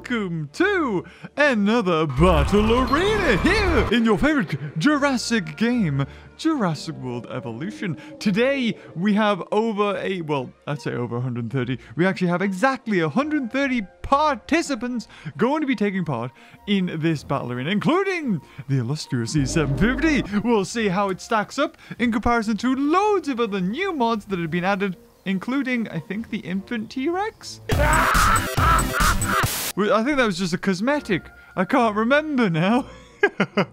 welcome to another battle arena here in your favorite Jurassic game, Jurassic World Evolution. Today we have over 130. We actually have exactly 130 participants going to be taking part in this battle arena, including the illustrious E750. We'll see how it stacks up in comparison to loads of other new mods that have been added, including, I think, the infant T-Rex? I think that was just a cosmetic. I can't remember now.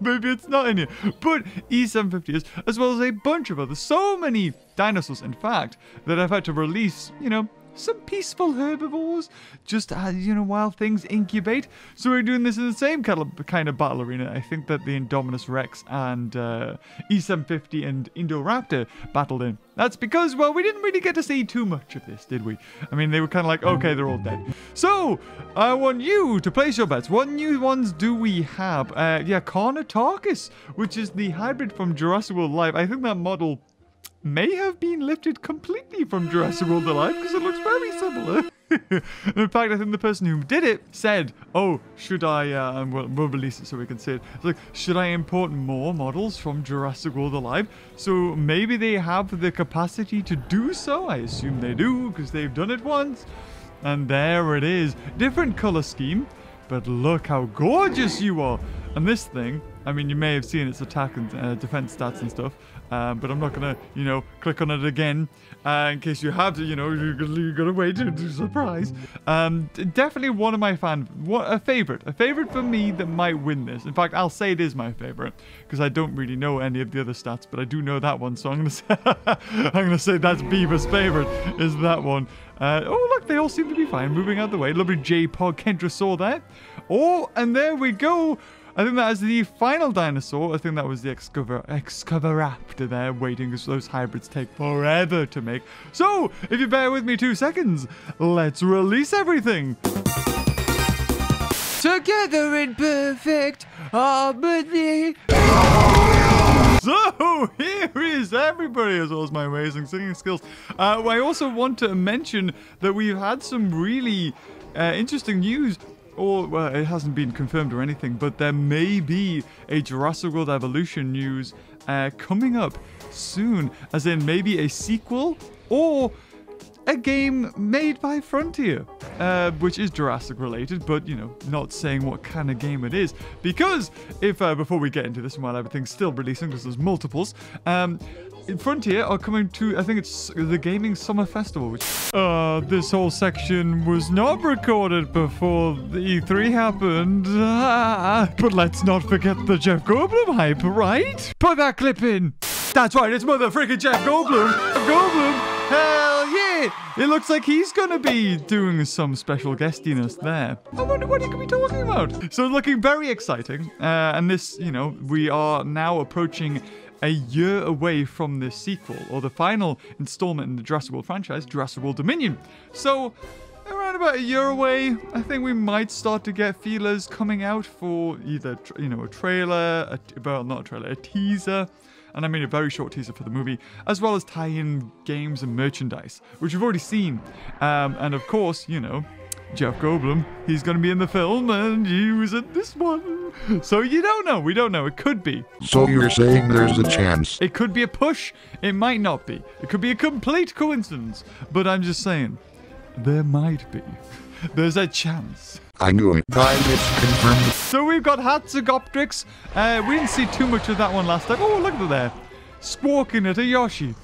Maybe it's not in here. But E750 is, as well as a bunch of others. So many dinosaurs, in fact, that I've had to release, you know, some peaceful herbivores just, you know, while things incubate. So we're doing this in the same kind of battle arena. I think that the Indominus Rex and E750 and Indoraptor battled in. That's because, well, we didn't really get to see too much of this, did we? I mean, they were kind of like, okay, they're all dead. So I want you to place your bets. What new ones do we have? Yeah, Carnotaurus, which is the hybrid from Jurassic World Alive. I think that model may have been lifted completely from Jurassic World Alive because it looks very similar. In fact, I think the person who did it said, oh, should I, we'll release it so we can see it. It's like, should I import more models from Jurassic World Alive? So maybe they have the capacity to do so. I assume they do because they've done it once. And there it is. Different color scheme, but look how gorgeous you are. And this thing, I mean, you may have seen its attack and defense stats and stuff. But I'm not going to, you know, click on it again in case you have to, you know, you're going to wait to do surprise. Definitely one of my a favorite for me that might win this. In fact, I'll say it is my favorite because I don't really know any of the other stats, but I do know that one. So I'm going to say that's Beaver's favorite is that one. Oh, look, they all seem to be fine. Moving out of the way. Lovely J-Pod Kendra saw that. Oh, and there we go. I think that is the final dinosaur. I think that was the Excavaraptor there, waiting because those hybrids take forever to make. So, if you bear with me 2 seconds, let's release everything. Together in perfect harmony. So, here is everybody, as well as my amazing singing skills. I also want to mention that we've had some really interesting news. Or, well, it hasn't been confirmed or anything, but there may be a Jurassic World Evolution news coming up soon, as in maybe a sequel or a game made by Frontier, which is Jurassic related, but, you know, not saying what kind of game it is. Because if, before we get into this and while everything's still releasing, because there's multiples, Frontier are coming to, I think it's the Gaming Summer Festival, which this whole section was not recorded before the E3 happened. But let's not forget the Jeff Goldblum hype, right? Put that clip in. That's right, it's mother freaking Jeff Goldblum. Hell yeah! It looks like he's gonna be doing some special guestiness there. I wonder what he could be talking about. So looking very exciting. And this, you know, we are now approaching a year away from this sequel, or the final installment in the Jurassic World franchise, Jurassic World Dominion. So, around about a year away, I think we might start to get feelers coming out for either, you know, a trailer, well, not a trailer, a teaser, and I mean a very short teaser for the movie, as well as tie-in games and merchandise, which we've already seen. And of course, you know, Jeff Goldblum, he's going to be in the film, and he was in this one. So you don't know. We don't know. It could be. So you're saying there's a chance. It could be a push. It might not be. It could be a complete coincidence. But I'm just saying, there might be. There's a chance. I knew it. It's confirmed. So we've got Hatsugoptrix. We didn't see too much of that one last time. Oh, look at there. Squawking at a Yoshi.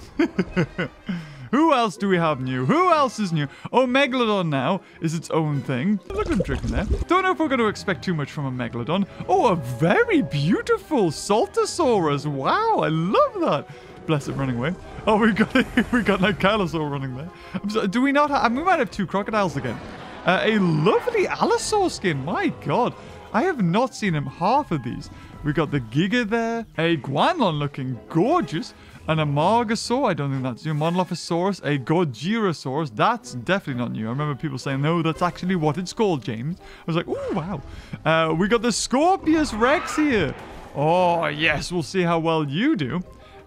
Who else do we have new? Who else is new? Oh, Megalodon now is its own thing. Look at him drinking there. Don't know if we're going to expect too much from a Megalodon. Oh, a very beautiful Saltosaurus. Wow, I love that. Bless it, running away. Oh, we got an Ankylosaur running there. Do we not have... We might have two crocodiles again. A lovely Allosaur skin. My God. I have not seen him half of these. We got the Giga there. A Guanlon looking gorgeous. An Amargasaur, I don't think that's new. Monolophosaurus, a Gojirasaurus, that's definitely not new. I remember people saying, no, that's actually what it's called, James. I was like, oh, wow. We got the Scorpius Rex here. Oh, yes, we'll see how well you do.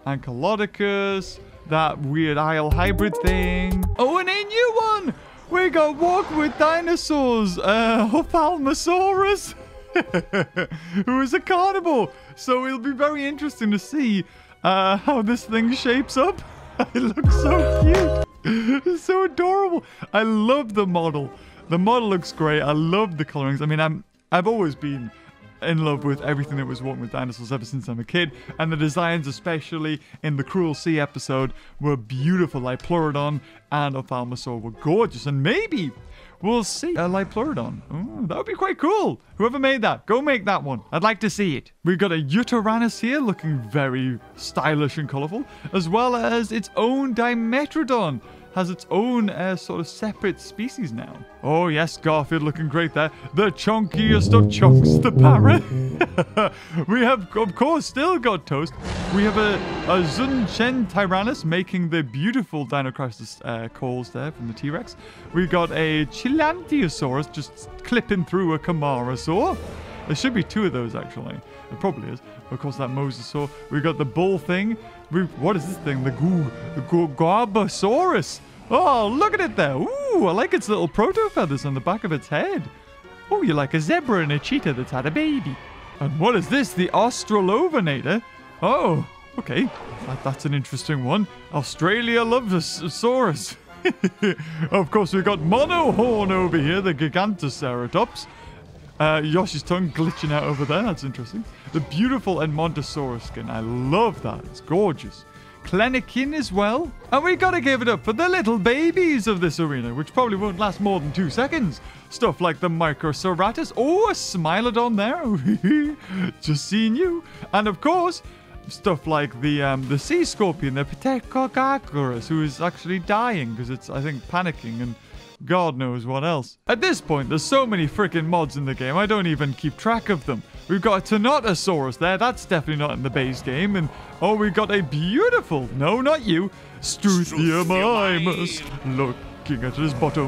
Ankylodocus, that weird isle hybrid thing. Oh, and a new one. We got Walk with Dinosaurs, Hopalmosaurus, who is a carnivore. So it'll be very interesting to see how this thing shapes up. It looks so cute. It's so adorable. I love the model. The model looks great. I love the colorings. I mean, I've always been in love with everything that was Walking with Dinosaurs ever since I'm a kid, and the designs, especially in the Cruel Sea episode, were beautiful. Diplodocus and Ophthalmosaur were gorgeous, and maybe we'll see a Diplodocus. That would be quite cool. Whoever made that, go make that one. I'd like to see it. We've got a Euteranus here looking very stylish and colorful, as well as its own Dimetrodon. Has its own sort of separate species now. Oh yes, Garfield looking great there. The chunkiest of chunks, the parrot. We have, of course, still got Toast. We have a Zunchen Tyrannus making the beautiful Dinocrisis calls there from the T-Rex. We got a Chilantaiosaurus just clipping through a Camarasaur. There should be two of those, actually. There probably is. Of course, that Mosasaur. We've got the bull thing. What is this thing? The Gorbosaurus. Oh, look at it there. Ooh, I like its little proto feathers on the back of its head. Oh, you're like a zebra and a cheetah that's had a baby. And what is this? The Australopithecinator. Oh, okay. That's an interesting one. Australia Lovesaurus. Of course, we've got Monohorn over here, the Gigantoceratops. Yoshi's tongue glitching out over there. That's interesting. The beautiful Edmontosaurus skin. I love that. It's gorgeous. Klenikin as well. And we got to give it up for the little babies of this arena, which probably won't last more than 2 seconds. Stuff like the Microceratus. Oh, a Smilodon there. Just seeing you. And of course, stuff like the sea scorpion, the Pterococcus, who is actually dying because it's, I think, panicking and God knows what else. At this point, there's so many freaking mods in the game, I don't even keep track of them. We've got a Tyrannosaurus there. That's definitely not in the base game. And, oh, we got a beautiful, no, not you, Struthiomimus, looking at his bottom.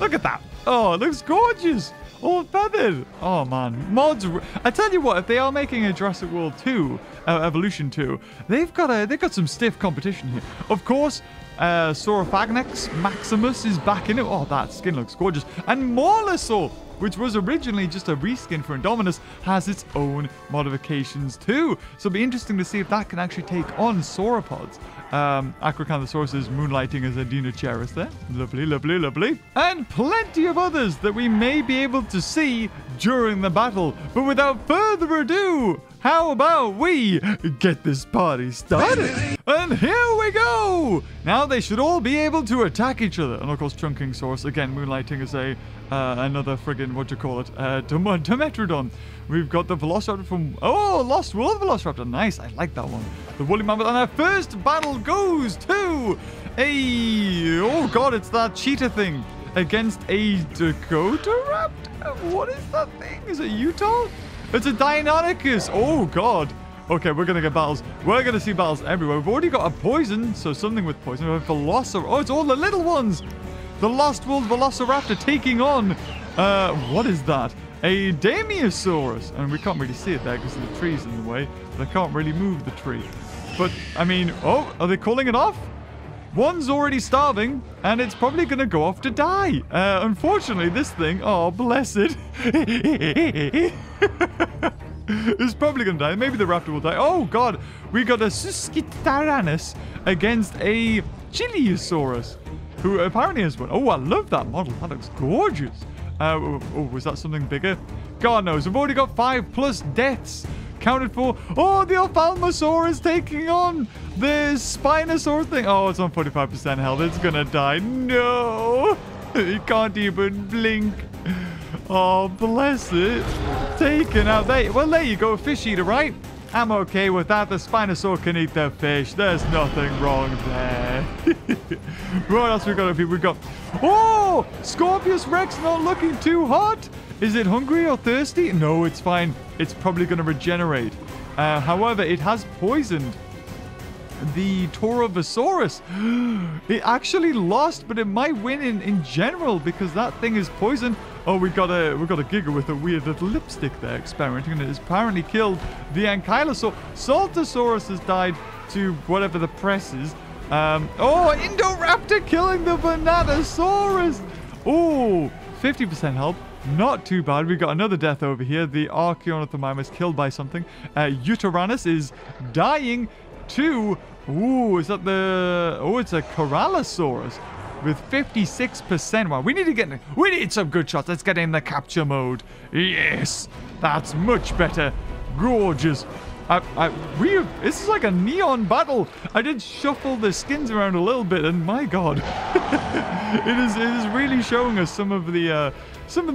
Look at that. Oh, it looks gorgeous. All feathered. Oh, man. Mods. I tell you what, if they are making a Jurassic World 2, Evolution 2, they've got some stiff competition here. Of course, Saurophaganax Maximus is back in it. Oh, that skin looks gorgeous. And Morlosaur, which was originally just a reskin for Indominus, has its own modifications too. So it'll be interesting to see if that can actually take on sauropods. Acrocanthosaurus is moonlighting as a Deinocheirus there. Lovely, lovely, lovely. And plenty of others that we may be able to see during the battle. But without further ado, how about we get this party started? And here we go! Now they should all be able to attack each other. And of course, Chungkingosaurus, again, moonlighting as a another friggin' Dimetrodon. We've got the Velociraptor from, oh, Lost World Velociraptor. Nice, I like that one. The Woolly Mammoth. And our first battle goes to a, oh God, it's that cheetah thing against a Dakotaraptor. What is that thing? Is it Utah? It's a Deinonychus. Oh God. Okay, we're going to get battles. We're going to see battles everywhere. We've already got a poison, so something with poison. We have a Velociraptor. Oh, it's all the little ones. The Lost World Velociraptor taking on, what is that? A Damiosaurus. And we can't really see it there because the tree's in the way. But I can't really move the tree. But, I mean, oh, are they calling it off? One's already starving, and it's probably going to go off to die. Unfortunately, this thing, oh, bless it, is probably going to die. Maybe the raptor will die. Oh, God. We got a Suscityrannus against a Chiliosaurus, who apparently is one. Oh, I love that model. That looks gorgeous. Oh, was that something bigger? God knows. We've already got 5+ deaths counted for. Oh, the Ophthalmosaur is taking on the Spinosaur thing. Oh, it's on 45% health. It's going to die. No. It can't even blink. Oh, bless it. Taken out. Well, there you go. Fish eater, right? I'm okay with that. The Spinosaur can eat the fish. There's nothing wrong there. What else we got up here? We got, oh, Scorpius Rex not looking too hot. Is it hungry or thirsty? No, it's fine. It's probably going to regenerate. However, it has poisoned the Taurovosaurus. It actually lost, but it might win in general because that thing is poisoned. Oh, we got a Giga with a weird little lipstick there experimenting, and it has apparently killed the Ankylosaur. Saltosaurus has died to whatever the press is. Oh, Indoraptor killing the Bananasaurus. Ooh, 50% health. Not too bad. We got another death over here. The Archaeonothomimus killed by something. Uteranus is dying too. Ooh, is that the... Oh, it's a Corallosaurus with 56%. Wow, we need to get... We need some good shots. Let's get in the capture mode. Yes, that's much better. Gorgeous. This is like a neon battle. I did shuffle the skins around a little bit, and my God, it is really showing us some of the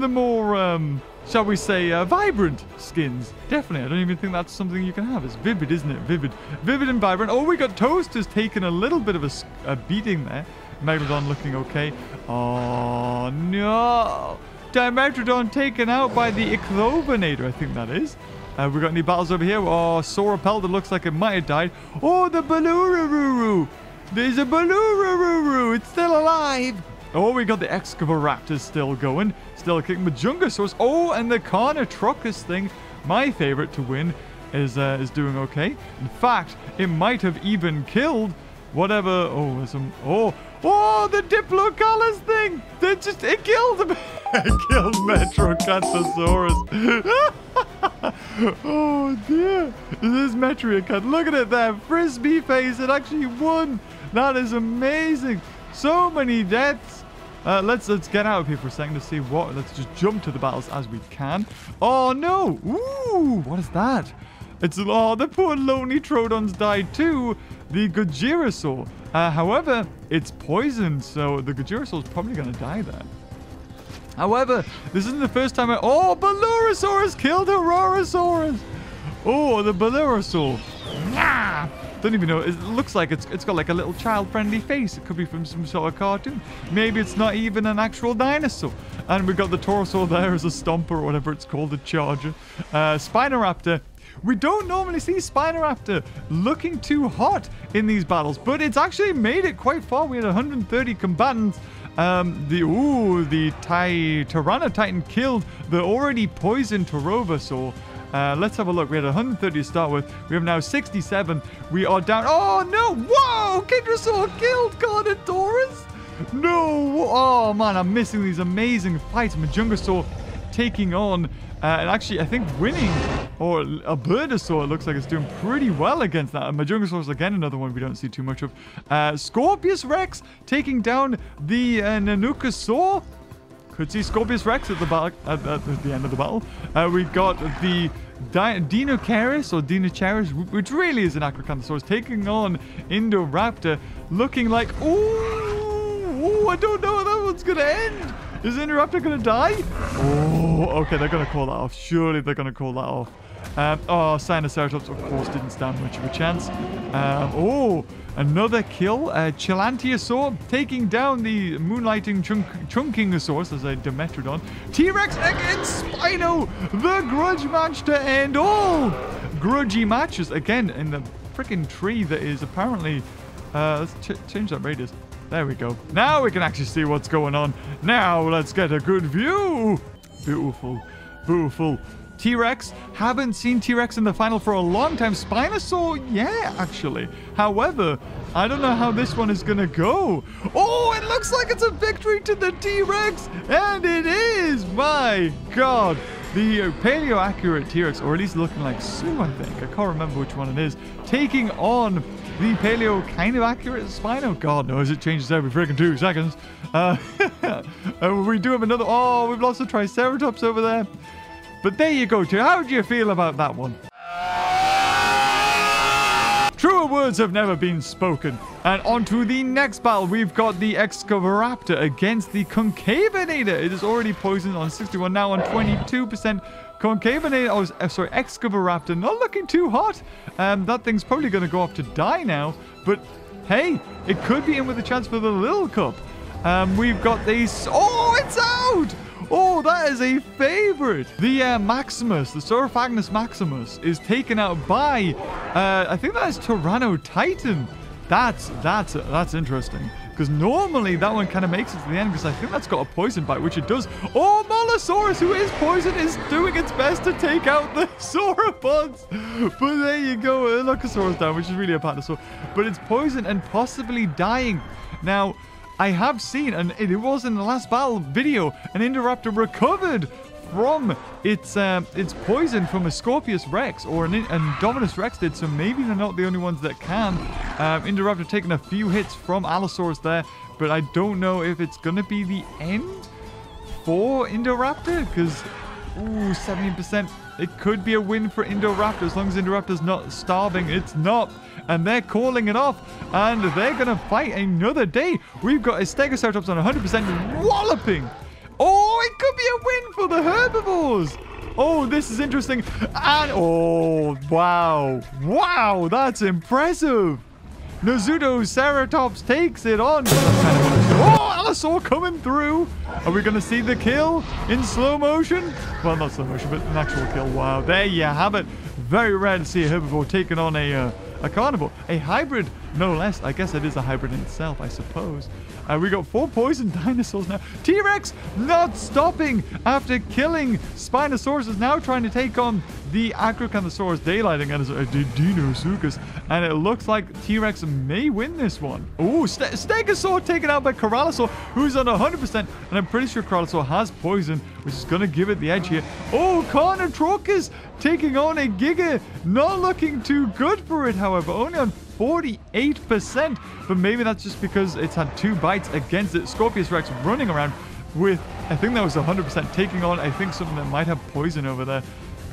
more, shall we say, vibrant skins. Definitely, I don't even think that's something you can have. It's vivid, isn't it? Vivid and vibrant. Oh, we got Toast has taken a little bit of a beating there. Megalodon looking okay. Oh no, Dimetrodon taken out by the Ichthyovenator, I think that is. We got any battles over here? Oh, Sauropelta looks like it might have died. Oh, the Balurururu. There's a Balurururu. It's still alive. Oh, we got the Excavaraptor still going. Still kicking. Majungasaurus. Oh, and the Carnotaurus thing, my favorite to win, is doing okay. In fact, it might have even killed whatever. Oh, the Diplodocus thing. It killed him. It killed Metrocanthosaurus. Oh dear, this is Metriocut. Look at it there, frisbee face. It actually won. That is amazing. So many deaths. Let's get out of here for a second to see what. Let's just jump to the battles as we can. Oh no! Ooh, what is that? It's the poor lonely Trodon's died too. The Gojirasaur. However, it's poisoned, so the Gojirasaur's probably going to die there. However, this isn't the first time Oh, Ballurosaurus killed Aurorasaurus! Oh, the Ballurosaur. Nah! Don't even know. It looks like it's got like a little child-friendly face. It could be from some sort of cartoon. Maybe it's not even an actual dinosaur. And we got the Taurosaur there as a stomper or whatever it's called, a charger. Spinoraptor. We don't normally see Spinoraptor looking too hot in these battles, but it's actually made it quite far. We had 130 combatants. The Tyrannititan killed the already poisoned Taurosaur. Let's have a look. We had 130 to start with. We have now 67. We are down. Oh no! Whoa! Kindrasaur killed Carnotaurus. No! Oh man, I'm missing these amazing fights. Majungasaur taking on and actually I think winning. Or a Birdosaur, it looks like it's doing pretty well against that. And Majungasaurus, again, another one we don't see too much of. Scorpius Rex taking down the Nanukasaur. Could see Scorpius Rex at the back, at the end of the battle. We got the Deinocheirus, which really is an Acrocanthosaurus, taking on Indoraptor, looking like... Ooh, I don't know how that one's going to end. Is Indoraptor going to die? Oh, okay, they're going to call that off. Surely they're going to call that off. Sinoceratops, of course, didn't stand much of a chance. Another kill. Chilantaiosaur taking down the moonlighting Chungkingosaurus as a Dimetrodon. T-Rex against Spino. The grudge match to end all. Grudgy matches again in the freaking tree that is apparently... let's change that radius. There we go. Now we can actually see what's going on. Now let's get a good view. Beautiful. Beautiful. T-Rex. Haven't seen T-Rex in the final for a long time. Spinosaur, yeah, actually. However, I don't know how this one is going to go. Oh, it looks like it's a victory to the T-Rex. And it is. My God. The paleo-accurate T-Rex, or at least looking like Sue, I think. I can't remember which one it is. Taking on the paleo kind of accurate Spino. God knows it changes every freaking 2 seconds. We do have another. Oh, we've lost the Triceratops over there. But there you go, too. How do you feel about that one? Truer words have never been spoken. And on to the next battle. We've got the Excavaraptor against the Concavenator. It is already poisoned on 61, now on 22%. Excavaraptor, not looking too hot. That thing's probably going to go off to die now. But, hey, it could be in with a chance for the Little Cup. We've got these... Oh, it's out! Oh, that is a favorite. The Maximus, the Saurophaganax Maximus, is taken out by, I think that is Tyrannotitan. That's interesting. Because normally that one kind of makes it to the end because I think that's got a poison bite, which it does. Oh, Mollosaurus, who is poisoned, is doing its best to take out the sauropods. But there you go. Locosaurus down, which is really a Patasaur. But it's poisoned and possibly dying. Now... I have seen, and it was in the last battle video, an Indoraptor recovered from its poison from a Scorpius Rex, or an Indominus Rex did, so maybe they're not the only ones that can. Indoraptor taking a few hits from Allosaurus there, but I don't know if it's going to be the end for Indoraptor, because, ooh, 17%. It could be a win for Indoraptor as long as Indoraptor's not starving. It's not. And they're calling it off. And they're going to fight another day. We've got a Stegoceratops on 100% walloping. Oh, it could be a win for the herbivores. Oh, this is interesting. And, oh, wow. Wow, that's impressive. Nozudoceratops takes it on. Oh, Allosaur coming through. Are we going to see the kill in slow motion? Well, not slow motion, but an actual kill. Wow, there you have it. Very rare to see a herbivore taking on a carnivore. A hybrid, no less. I guess it is a hybrid in itself, I suppose. We got 4 poison dinosaurs now. T-Rex not stopping after killing Spinosaurus, is now trying to take on the Acrocanthosaurus daylighting and Dinosuchus. And it looks like T-Rex may win this one. Oh, Stegosaur taken out by Corallosaur, who's on 100%. And I'm pretty sure Corallosaur has poison, which is going to give it the edge here. Oh, Carnotaurus taking on a Giga. Not looking too good for it, however. Only on 48%, but maybe that's just because it's had 2 bites against it. Scorpius Rex running around with, I think that was 100%, taking on, I think, something that might have poison over there.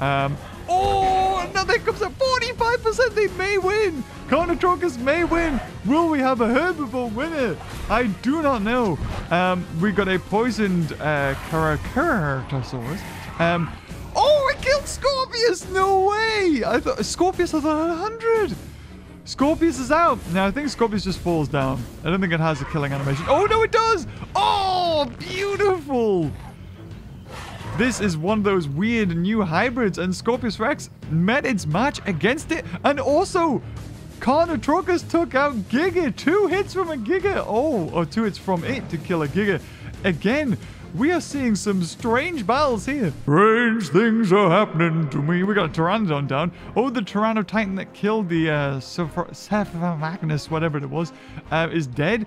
Oh, another comes at 45%. They may win. Carnotaurus may win. Will we have a herbivore winner? I do not know. We got a poisoned Corythosaurus. Oh, it killed Scorpius. No way. I thought Scorpius was 100. Scorpius is out. Now, I think Scorpius just falls down. I don't think it has a killing animation. Oh, no, it does. Oh, beautiful. This is one of those weird new hybrids. And Scorpius Rex met its match against it. And also, Carnotaurus took out Giga. 2 hits from a Giga. Oh, or 2 hits from it to kill a Giga. Again, we are seeing some strange battles here. Strange things are happening to me. We got a Pteranodon down. Oh, the Tyrannotitan that killed the Saurophaganax, whatever it was, is dead.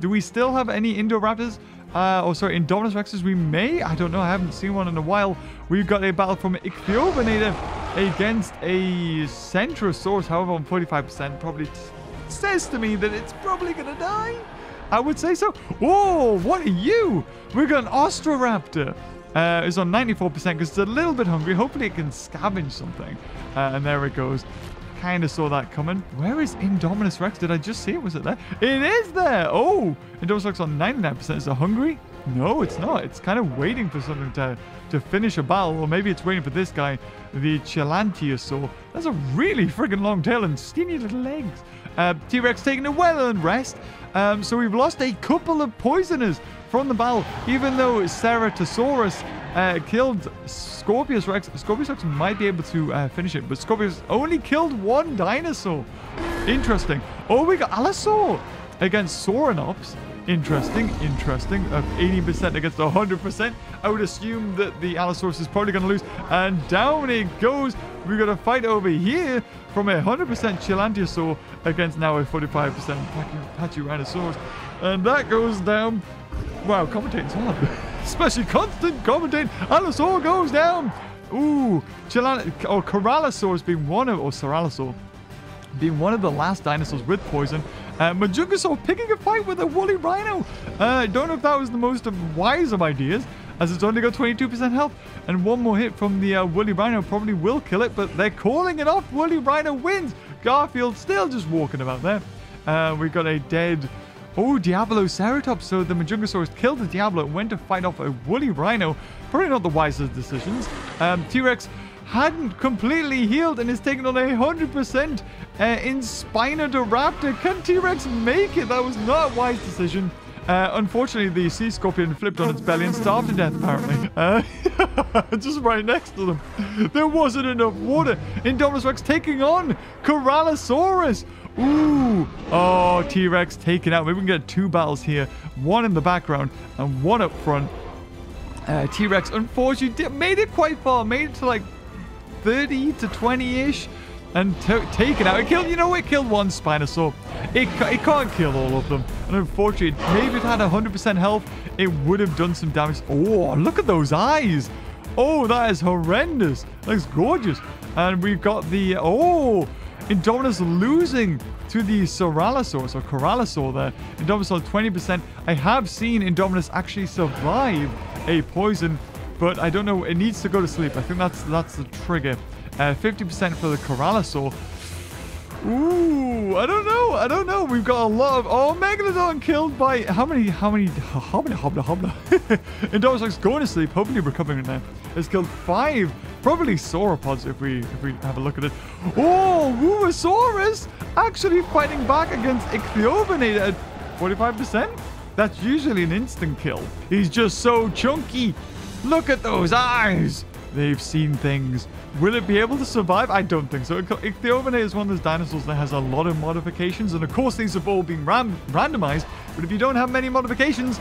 Do we still have any Indoraptors? Indominus Rexes? We may. I don't know. I haven't seen one in a while. We've got a battle from Ichthyovenator against a Centrosaurus, however, on 45%. Probably says to me that it's probably going to die. I would say so. Whoa, what are you? We've got an Ostroraptor. It's on 94% because it's a little bit hungry. Hopefully it can scavenge something. And there it goes. Kind of saw that coming. Where is Indominus Rex? Did I just see it? Was it there? It is there. Oh, Indominus Rex on 99%. Is it hungry? No, it's not. It's kind of waiting for something to finish a battle. Or maybe it's waiting for this guy, the Chilantaiosaurus. That's a really friggin' long tail and skinny little legs. T-Rex taking a well-earned rest. So we've lost a couple of poisoners from the battle. Even though Ceratosaurus killed Scorpius Rex, Scorpius Rex might be able to finish it. But Scorpius only killed 1 dinosaur. Interesting. Oh, we got Allosaur against Sauronops. Interesting, interesting. 80% against 100%. I would assume that the Allosaurus is probably going to lose. And down it goes. We've got a fight over here from a 100% Chilantaiosaur against now a 45% Pachyrhinosaurus. And that goes down. Wow, commentating's hard. Especially constant commentating. Allosaur goes down. Ooh, Corallosaurus being one of, or Sarallosaur, being one of the last dinosaurs with poison. Majungasaurus picking a fight with a woolly rhino. I don't know if that was the most wise of ideas, as it's only got 22% health. And one more hit from the woolly rhino probably will kill it, but they're calling it off. Woolly rhino wins. Garfield still just walking about there. We've got a dead... Oh, Diabloceratops. So the Majungasaurus killed the Diablo and went to fight off a woolly rhino. Probably not the wisest decisions. T-Rex hadn't completely healed and is taking on 100% in Spinodoraptor. Can T-Rex make it? That was not a wise decision. Unfortunately, the sea scorpion flipped on its belly and starved to death, apparently. Just right next to them. There wasn't enough water. Indominus Rex taking on Corallosaurus. Ooh. Oh, T-Rex taken out. Maybe we can get 2 battles here. One in the background and one up front. T-Rex, unfortunately, made it quite far. Made it to like 30 to 20-ish. and taken out. It killed, you know, it killed one Spinosaur. It can't kill all of them. And unfortunately, maybe if it had 100% health, it would have done some damage. Oh, look at those eyes. Oh, that is horrendous. That's gorgeous. And we've got the... Oh, Indominus losing to the Sauralosaurus, or Corallosaur there. Indominus on 20%. I have seen Indominus actually survive a poison, but I don't know. It needs to go to sleep. I think that's the trigger. 50% for the Corallosaur. Ooh, I don't know. I don't know. We've got a lot of... Oh, Megalodon killed by... How many? Indominus Rex going to sleep, hopefully recovering now. It's killed 5, probably sauropods if we have a look at it. Oh, Wuosaurus actually fighting back against Ichthyovenator at 45%. That's usually an instant kill. He's just so chunky. Look at those eyes. They've seen things. Will it be able to survive? I don't think so. Ichthyovenator is one of those dinosaurs that has a lot of modifications, and of course these have all been randomized, but if you don't have many modifications,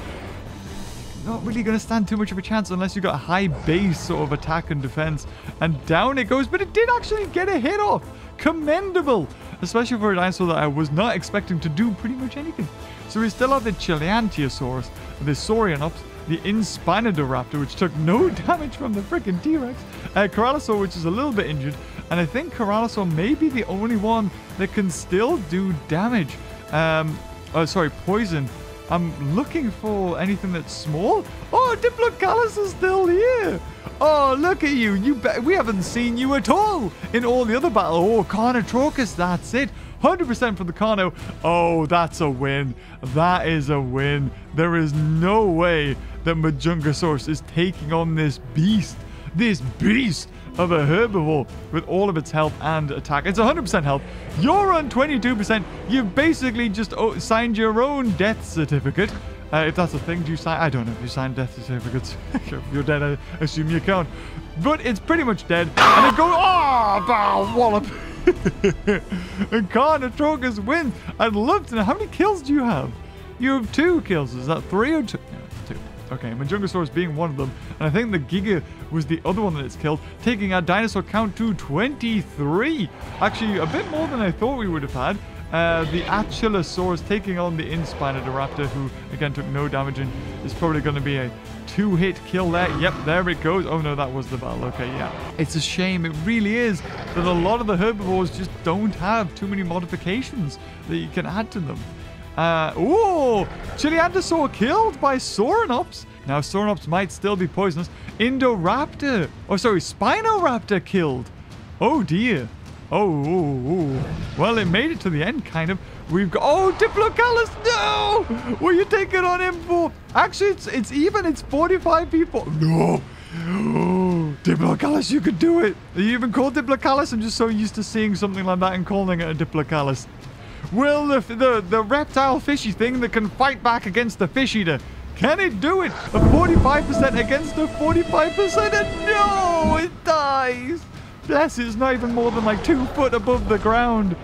you're not really going to stand too much of a chance unless you've got a high base sort of attack and defense. And down it goes, but it did actually get a hit off. Commendable, especially for a dinosaur that I was not expecting to do pretty much anything. So we still have the Chilantaiosaurus, the Saurionops, the Inspinodoraptor, which took no damage from the freaking T-Rex, Corallosaur, which is a little bit injured, and I think Corallosaur may be the only one that can still do damage. Poison. I'm looking for anything that's small. Oh, Diplodocus is still here. Oh, look at you. We haven't seen you at all in all the other battle. Oh, Carnotaurus, that's it. 100% for the Carno. Oh, that's a win. That is a win. There is no way that Majungasaurus is taking on this beast of a herbivore with all of its health and attack. It's 100% health. You're on 22%. You've basically just signed your own death certificate. If that's a thing, do you sign? I don't know if you sign death certificates. If you're dead, I assume you can't. But it's pretty much dead. And it goes, oh, bow, wallop. And Carnotaurus wins. I'd love to know, how many kills do you have? You have 2 kills. Is that 3 or 2? No, it's 2. Okay, Majungasaurus being one of them. And I think the Giga was the other one that it's killed, taking our dinosaur count to 23. Actually, a bit more than I thought we would have had. The Ankylosaurus taking on the Inspinodoraptor, who, again, took no damage and is probably going to be a 2-hit kill there. Yep, there it goes. Oh, no, that was the battle. Okay, yeah. It's a shame. It really is that a lot of the herbivores just don't have too many modifications that you can add to them. Oh! Chilantaiosaur killed by Sauronops. Now, Sauronops might still be poisonous. Indoraptor. Oh, sorry, Spinoraptor killed. Oh, dear. Oh, well, it made it to the end, kind of. We've got... Oh, Diplodocus, no! What are you taking on him for? Actually, it's even. It's 45 people. No. Oh, Diplodocus, you could do it. Are you even called Diplodocus? I'm just so used to seeing something like that and calling it a Diplodocus. Will the reptile fishy thing that can fight back against the fish eater, can it do it? A 45% against a 45%, and no, it dies. Bless it, it's not even more than like 2 foot above the ground.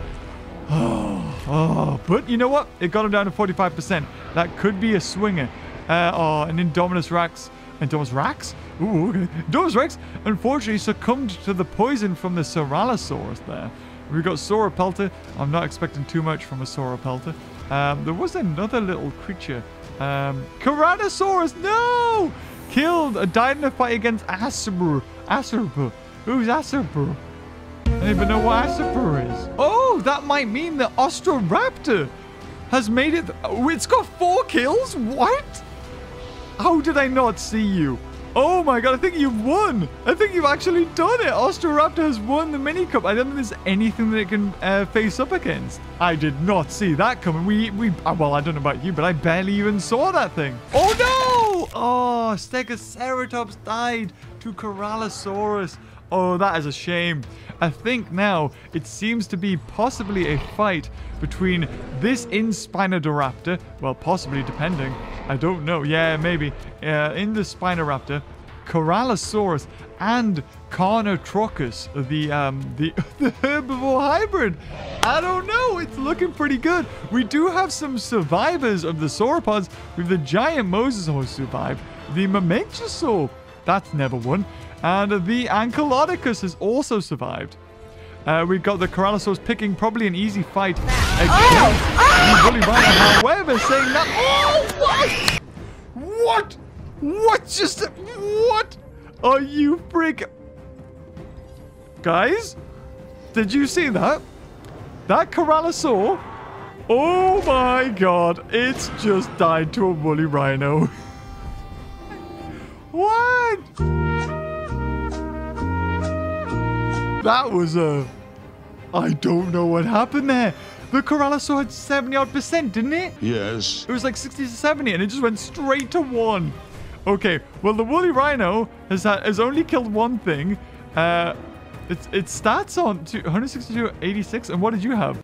Oh, but you know what? It got him down to 45%. That could be a swinger. An Indominus Rex. Indominus Rex? Ooh, okay. Indominus Rex, unfortunately, succumbed to the poison from the Sauralosaurus there. We've got Sauropelta. I'm not expecting too much from a Sauropelta. There was another little creature. Carnotaurus, no! Killed. Died in a fight against Asabur. Who's Asabur? I don't even know what Asabur is. Oh, that might mean the Ostroraptor has made it. Oh, it's got 4 kills? What? How did I not see you? Oh my god, I think you've won. I think you've actually done it. Ostroraptor has won the mini cup. I don't think there's anything that it can face up against. I did not see that coming. Well, I don't know about you, but I barely even saw that thing. Oh no! Oh, Stegoceratops died to Corallosaurus. Oh, that is a shame. I think now it seems to be possibly a fight between this Inspinodoraptor, well, possibly depending, I don't know, yeah, maybe, in the Spinoraptor, Corallosaurus, and Carnotaurus, the herbivore hybrid. I don't know. It's looking pretty good. We do have some survivors of the sauropods. We've the giant mosasaur survived, the Momentosaur, that's never won. And the Ankylodocus has also survived. We've got the Corallosaurus picking probably an easy fight against the Bully Rhino. However, saying that... Oh, what? What? What just... What? Are you freaking... Guys? Did you see that? That Corallosaur... Oh my god, it's just died to a Bully Rhino. What? That was a... I don't know what happened there. The Corallosaur had 70-odd%, didn't it? Yes. It was like 60 to 70, and it just went straight to 1. Okay, well, the Woolly Rhino has only killed one thing. Its stats on 162-86, and what did you have?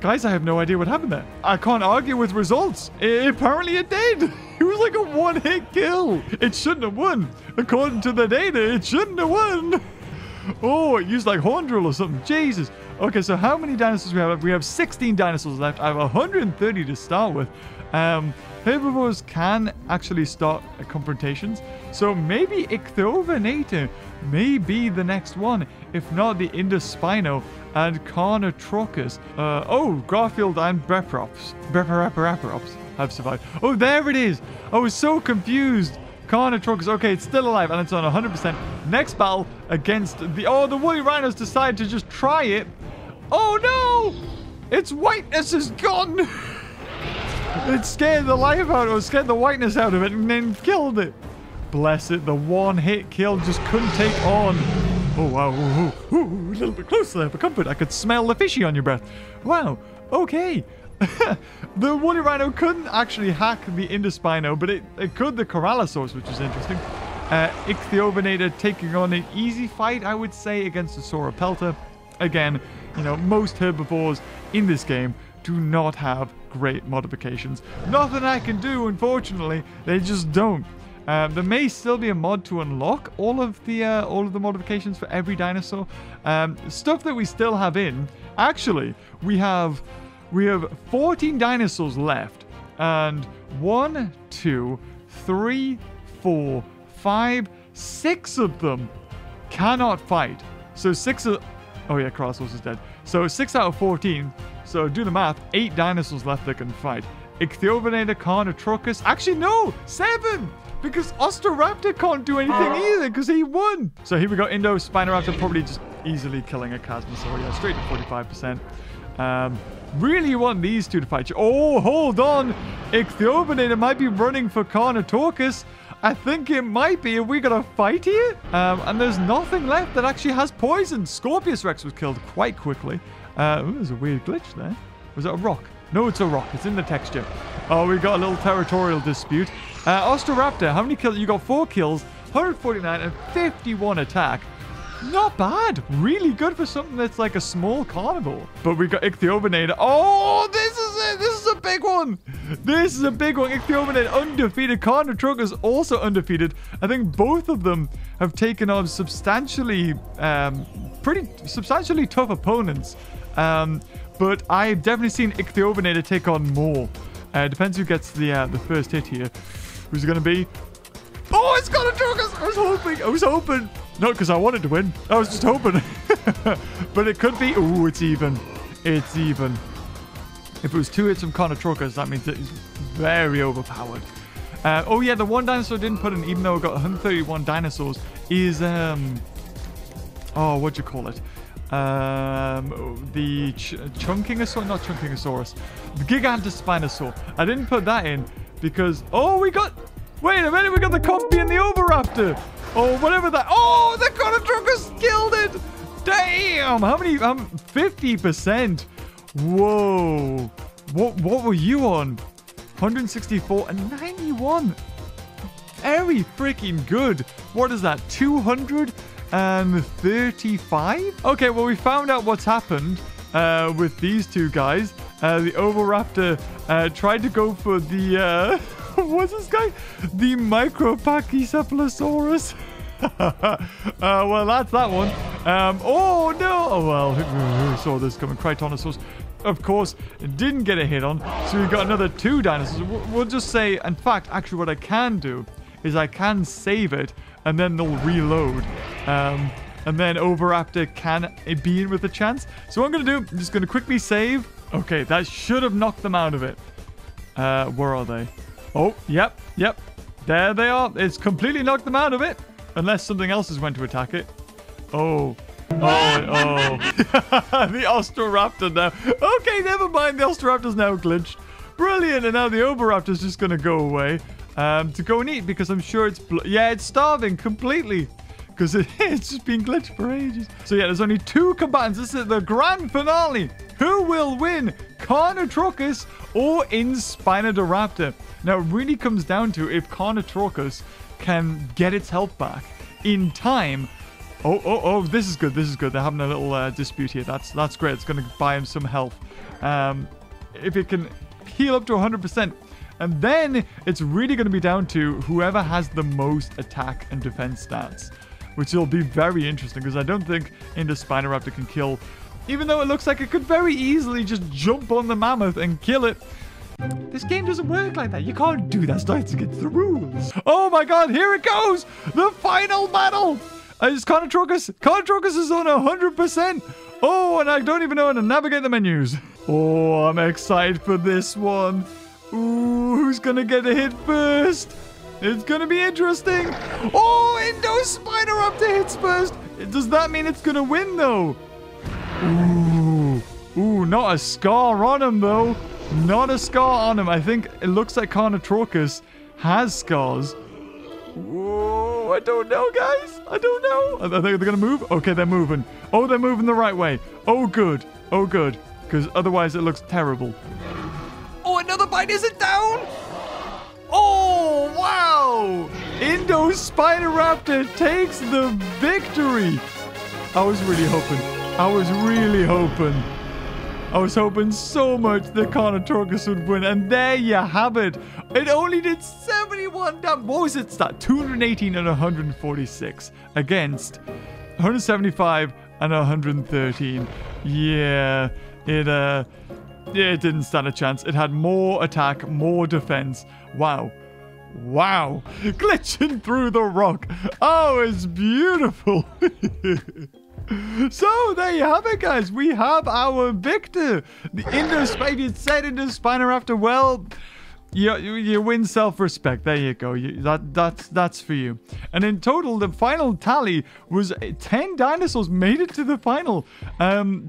Guys, I have no idea what happened there. I can't argue with results. Apparently it did. It was like a one-hit kill. It shouldn't have won. According to the data, it shouldn't have won. Oh, it used like horn drill or something. Jesus. Okay, so how many dinosaurs we have left? We have 16 dinosaurs left. I have 130 to start with. Herbivores can actually start confrontations. So maybe Ichthyovenator may be the next one. If not, the Indospino and Carnotaurus. Garfield and Brepiraptorops have survived. Oh, there it is. I was so confused. Carnotaurus. Okay, it's still alive and it's on 100%. Next battle against the... Oh, the Woolly Rhinos decide to just try it. Oh, no! Its whiteness is gone! It scared the life out of it, scared the whiteness out of it, and then killed it. Bless it, the one-hit kill just couldn't take on. Oh, wow. Ooh, ooh, ooh, a little bit closer there for comfort. I could smell the fishy on your breath. Wow. Okay. The Woolly Rhino couldn't actually hack the Indospino, but it could the Corallosaurus, which is interesting. Ichthyovenator taking on an easy fight, I would say, against the Sauropelta. Again, you know, most herbivores in this game do not have great modifications. Nothing I can do, unfortunately. They just don't. There may still be a mod to unlock all of the modifications for every dinosaur. Stuff that we still have in. Actually, we have 14 dinosaurs left, and 6 of them cannot fight. So 6 of... Oh yeah, Corallosaurus is dead. So 6 out of 14. So do the math. 8 dinosaurs left that can fight. Ichthyovenator, Carnotaurus. Actually, no! 7! Because Ostroraptor can't do anything either, because he won! So here we go. Indospinosaurus probably just easily killing a Chasmosaur. Yeah, straight to 45%. Really want these two to fight you. Oh, hold on. Ichthyovenator might be running for Carnotaurus. I think it might be. Have we got a fight here? And there's nothing left that actually has poison. Scorpius Rex was killed quite quickly. There's a weird glitch there. Was it a rock? No, it's a rock. It's in the texture. Oh, we got a little territorial dispute. Ostroraptor, how many kills? You got 4 kills, 149, and 51 attack. Not bad. Really good for something that's like a small carnivore. But we got Ichthyovenator. Oh, this is it. This is a big one. This is a big one. Ichthyovenator undefeated. Carnotaurus also undefeated. I think both of them have taken on pretty substantially tough opponents. But I've definitely seen Ichthyovenator take on more. Depends who gets the first hit here. Who's it going to be? Oh, it's Carnotaurus. I was hoping. Not because I wanted to win. I was just hoping. But it could be... Ooh, it's even. It's even. If it was 2 hits from Carnotaurus, that means it's very overpowered. Oh, yeah, the one dinosaur didn't put in, even though I got 131 dinosaurs, is... the Chungkingosaurus? Not Chungkingosaurus. The Gigantospinosaur. I didn't put that in because... Oh, we got... Wait a minute, we got the Copy and the Oviraptor. Oh, whatever that... Oh, the Carnotaurus killed it! Damn! How many... 50%! Whoa! What were you on? 164 and 91! Very freaking good! What is that? 235? Okay, well, we found out what's happened with these two guys. The Oviraptor tried to go for the... What's this guy? The Micropachycephalosaurus. Well, that's that one. Oh, no. Oh, well, who saw this coming? Corythosaurus, of course, didn't get a hit on. So we've got another 2 dinosaurs. We'll just say, in fact, actually what I can do is I can save it and then they'll reload. and then Oviraptor can be in with a chance. So what I'm going to do, I'm just going to quickly save. Okay, that should have knocked them out of it. Where are they? Oh, yep, yep. There they are. It's completely knocked them out of it. Unless something else is went to attack it. Oh. Oh. The Ostroraptor now. Okay, never mind. The Ostroraptor's now glitched. Brilliant. And now the Oviraptor's just going to go away to go and eat because I'm sure it's... Yeah, it's starving completely. Because it's just been glitched for ages. So yeah, there's only two combatants. This is the grand finale. Who will win? Carnotaurus or Inspinodoraptor? Now, it really comes down to if Carnotaurus can get its health back in time. Oh, this is good. This is good. They're having a little dispute here. That's great. It's going to buy him some health. If it can heal up to 100%. And then it's really going to be down to whoever has the most attack and defense stats, which will be very interesting because I don't think Indospinaraptor can kill, even though it looks like it could very easily just jump on the mammoth and kill it. This game doesn't work like that. You can't do that. It's against the rules. Oh my god, here it goes! The final battle! It's Carnotaurus. Carnotaurus is on 100%! Oh, and I don't even know how to navigate the menus. Oh, I'm excited for this one. Ooh, who's gonna get a hit first? It's gonna be interesting. Oh, Indospinaraptor hits first! Does that mean it's gonna win, though? Ooh. Ooh, not a scar on him, though. Not a scar on him. I think it looks like Carnotaurus has scars. Whoa, I don't know, guys. I don't know. Are they going to move? Okay, they're moving. Oh, they're moving the right way. Oh, good. Oh, good. Because otherwise it looks terrible. Oh, another bite. Is it down? Oh, wow. Indospinaraptor takes the victory. I was really hoping. I was hoping so much that Carnotaurus would win, and there you have it. It only did 71 damage. What was its stat? 218 and 146 against 175 and 113. Yeah, it didn't stand a chance. It had more attack, more defense. Wow. Wow. Glitching through the rock. Oh, it's beautiful. So, there you have it, guys. We have our victor. The Indospinaraptor, you said Indospinaraptor, well, you win self-respect. There you go. That's for you. And in total, the final tally was 10 dinosaurs made it to the final.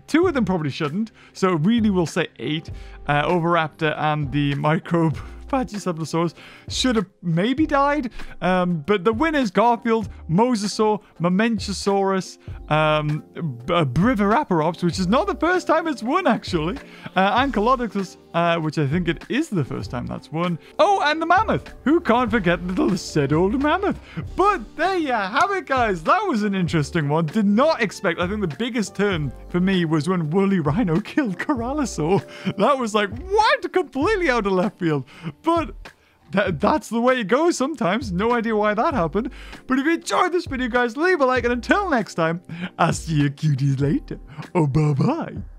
Two of them probably shouldn't. So, really, we'll say 8. Oviraptor and the microbe... Pachycephalosaurus should have maybe died, but the winners: Garfield, Mosasaur, Mementosaurus, Briviraparops, which is not the first time it's won actually, Ankylodocus, which I think it is the first time that's won. Oh, and the mammoth. Who can't forget little said old mammoth? But there you have it, guys. That was an interesting one. Did not expect. I think the biggest turn for me was when Woolly Rhino killed Corallosaur. That was like, what? Completely out of left field. But that's the way it goes sometimes. No idea why that happened. But if you enjoyed this video, guys, leave a like. And until next time, I'll see you cuties later. Oh, bye-bye.